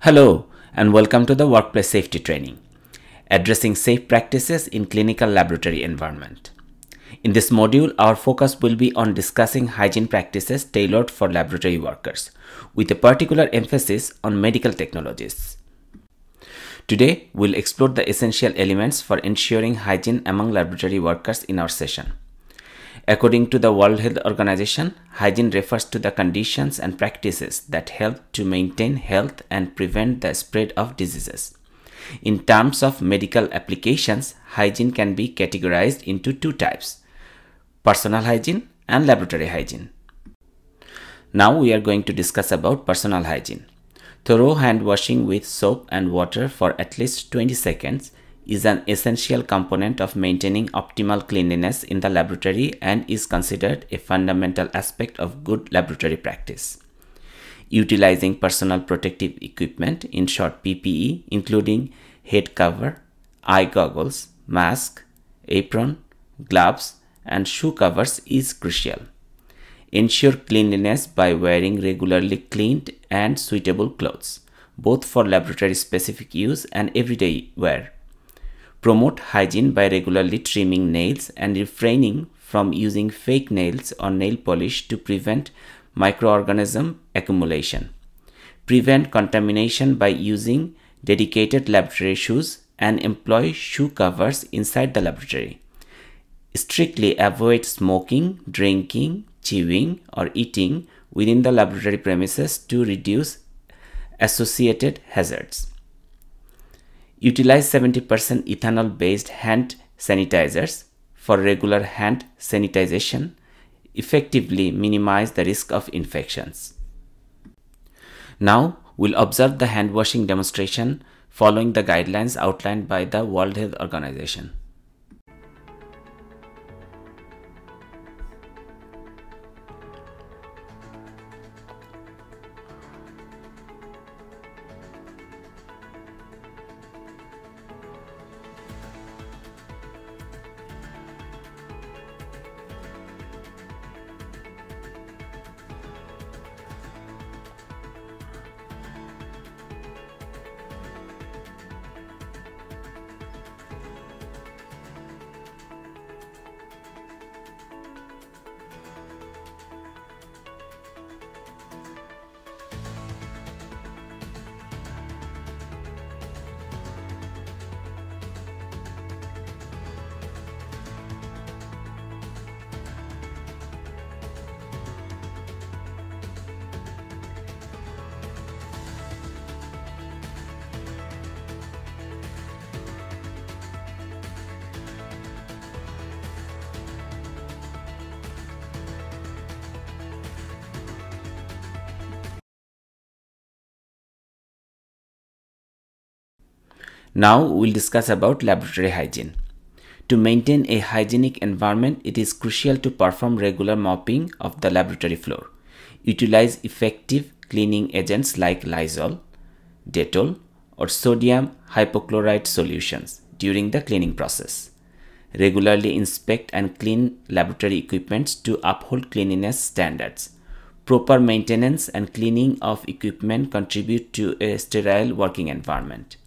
Hello and welcome to the Workplace Safety Training, addressing safe practices in clinical laboratory environment. In this module, our focus will be on discussing hygiene practices tailored for laboratory workers, with a particular emphasis on medical technologies. Today, we'll explore the essential elements for ensuring hygiene among laboratory workers in our session. According to the World Health Organization, hygiene refers to the conditions and practices that help to maintain health and prevent the spread of diseases. In terms of medical applications, hygiene can be categorized into two types: personal hygiene and laboratory hygiene. Now we are going to discuss about personal hygiene. Thorough hand washing with soap and water for at least 20 seconds is an essential component of maintaining optimal cleanliness in the laboratory and is considered a fundamental aspect of good laboratory practice. Utilizing personal protective equipment, in short PPE, including head cover, eye goggles, mask, apron, gloves, and shoe covers is crucial. Ensure cleanliness by wearing regularly cleaned and suitable clothes, both for laboratory specific use and everyday wear. Promote hygiene by regularly trimming nails and refraining from using fake nails or nail polish to prevent microorganism accumulation. Prevent contamination by using dedicated laboratory shoes and employ shoe covers inside the laboratory. Strictly avoid smoking, drinking, chewing, or eating within the laboratory premises to reduce associated hazards. Utilize 70% ethanol-based hand sanitizers for regular hand sanitization. Effectively minimize the risk of infections. Now, we'll observe the hand washing demonstration following the guidelines outlined by the World Health Organization. Now we'll discuss about laboratory hygiene. To maintain a hygienic environment, it is crucial to perform regular mopping of the laboratory floor. Utilize effective cleaning agents like Lysol, Dettol, or sodium hypochlorite solutions during the cleaning process. Regularly inspect and clean laboratory equipment to uphold cleanliness standards. Proper maintenance and cleaning of equipment contribute to a sterile working environment.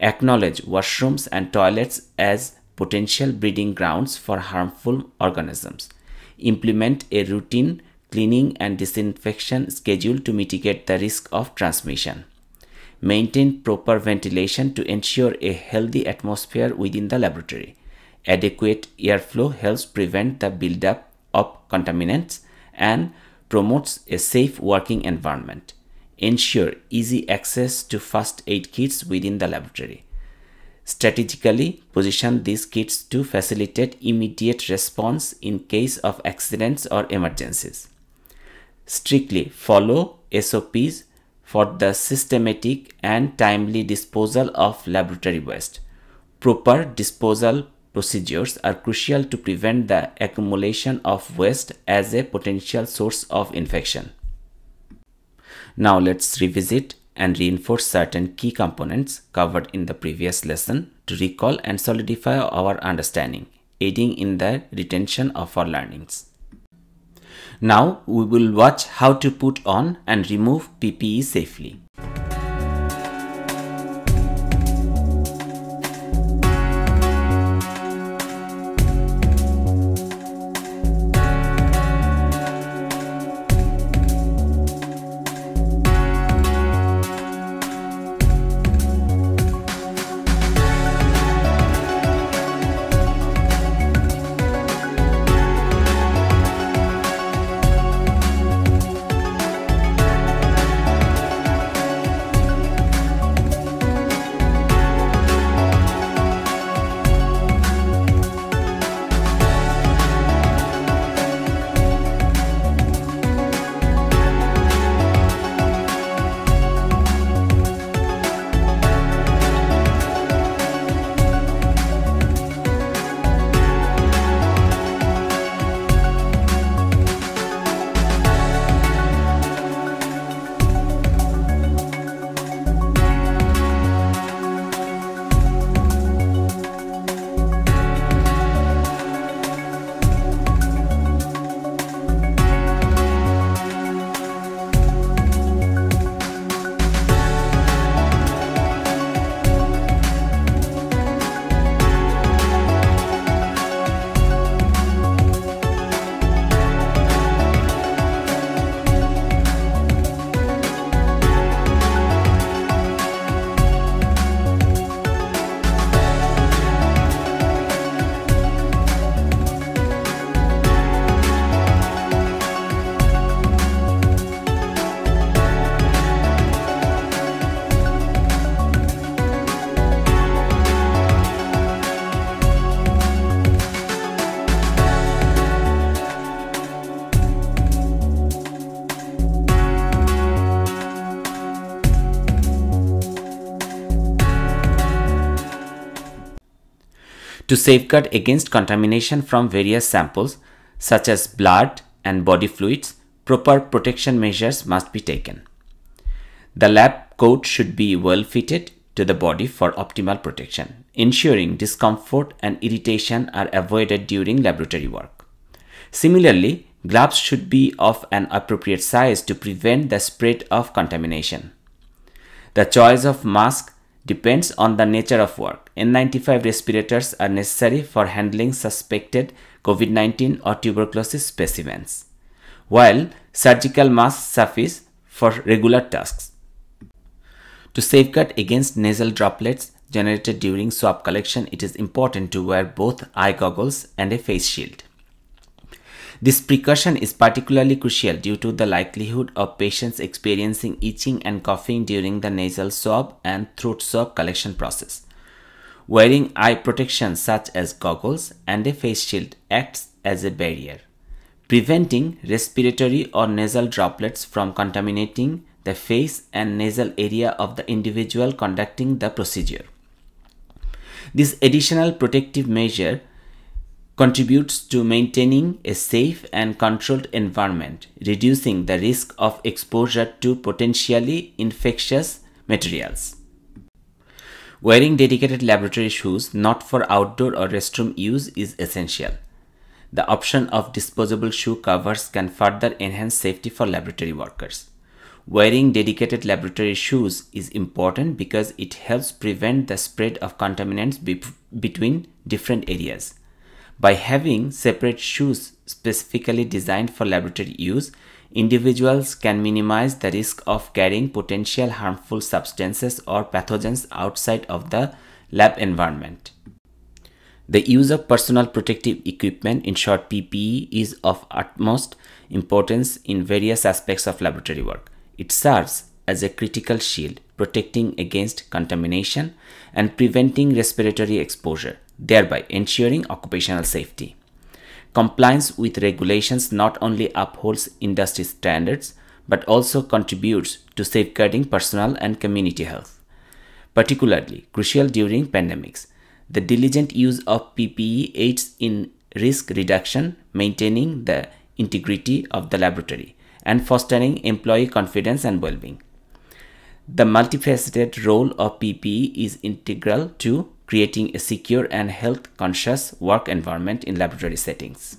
Acknowledge washrooms and toilets as potential breeding grounds for harmful organisms. Implement a routine cleaning and disinfection schedule to mitigate the risk of transmission. Maintain proper ventilation to ensure a healthy atmosphere within the laboratory. Adequate airflow helps prevent the buildup of contaminants and promotes a safe working environment. Ensure easy access to first aid kits within the laboratory. Strategically position these kits to facilitate immediate response in case of accidents or emergencies. Strictly follow SOPs for the systematic and timely disposal of laboratory waste. Proper disposal procedures are crucial to prevent the accumulation of waste as a potential source of infection. Now let's revisit and reinforce certain key components covered in the previous lesson to recall and solidify our understanding, aiding in the retention of our learnings. Now we will watch how to put on and remove PPE safely. to safeguard against contamination from various samples, such as blood and body fluids, proper protection measures must be taken. The lab coat should be well fitted to the body for optimal protection, ensuring discomfort and irritation are avoided during laboratory work. Similarly, gloves should be of an appropriate size to prevent the spread of contamination. The choice of mask depends on the nature of work. N95 respirators are necessary for handling suspected COVID-19 or tuberculosis specimens, while surgical masks suffice for regular tasks. To safeguard against nasal droplets generated during swab collection, it is important to wear both eye goggles and a face shield. This precaution is particularly crucial due to the likelihood of patients experiencing itching and coughing during the nasal swab and throat swab collection process. Wearing eye protection such as goggles and a face shield acts as a barrier, preventing respiratory or nasal droplets from contaminating the face and nasal area of the individual conducting the procedure. This additional protective measure contributes to maintaining a safe and controlled environment, reducing the risk of exposure to potentially infectious materials. Wearing dedicated laboratory shoes not for outdoor or restroom use is essential. The option of disposable shoe covers can further enhance safety for laboratory workers. Wearing dedicated laboratory shoes is important because it helps prevent the spread of contaminants between different areas. By having separate shoes specifically designed for laboratory use, individuals can minimize the risk of carrying potential harmful substances or pathogens outside of the lab environment. The use of personal protective equipment, in short PPE, is of utmost importance in various aspects of laboratory work. It serves as a critical shield, protecting against contamination and preventing respiratory exposure, thereby ensuring occupational safety. Compliance with regulations not only upholds industry standards but also contributes to safeguarding personal and community health. Particularly crucial during pandemics, the diligent use of PPE aids in risk reduction, maintaining the integrity of the laboratory, and fostering employee confidence and well-being. The multifaceted role of PPE is integral to creating a secure and health-conscious work environment in laboratory settings.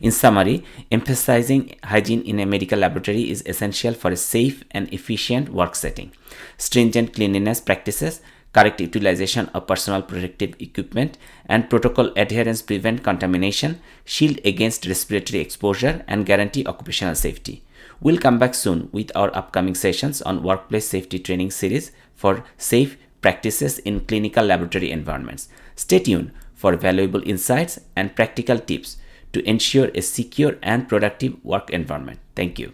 In summary, emphasizing hygiene in a medical laboratory is essential for a safe and efficient work setting. Stringent cleanliness practices, correct utilization of personal protective equipment, and protocol adherence prevent contamination, shield against respiratory exposure, and guarantee occupational safety. We'll come back soon with our upcoming sessions on workplace safety training series for safe practices in clinical laboratory environments. Stay tuned for valuable insights and practical tips to ensure a secure and productive work environment. Thank you.